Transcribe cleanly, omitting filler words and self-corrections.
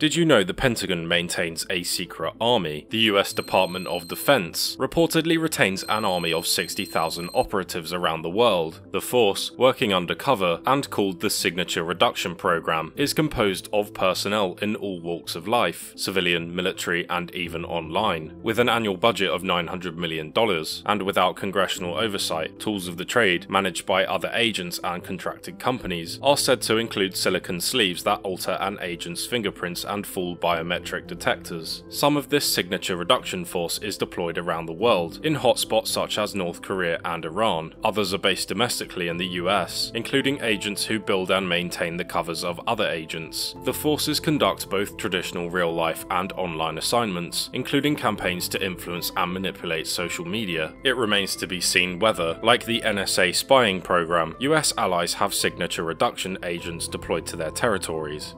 Did you know the Pentagon maintains a secret army? The US Department of Defence reportedly retains an army of 60,000 operatives around the world. The force, working undercover and called the Signature Reduction Program, is composed of personnel in all walks of life, civilian, military and even online. With an annual budget of $900 million and without congressional oversight, tools of the trade managed by other agents and contracted companies are said to include silicon sleeves that alter an agent's fingerprints and full biometric detectors. Some of this signature reduction force is deployed around the world, in hotspots such as North Korea and Iran. Others are based domestically in the US, including agents who build and maintain the covers of other agents. The forces conduct both traditional real-life and online assignments, including campaigns to influence and manipulate social media. It remains to be seen whether, like the NSA spying program, US allies have signature reduction agents deployed to their territories.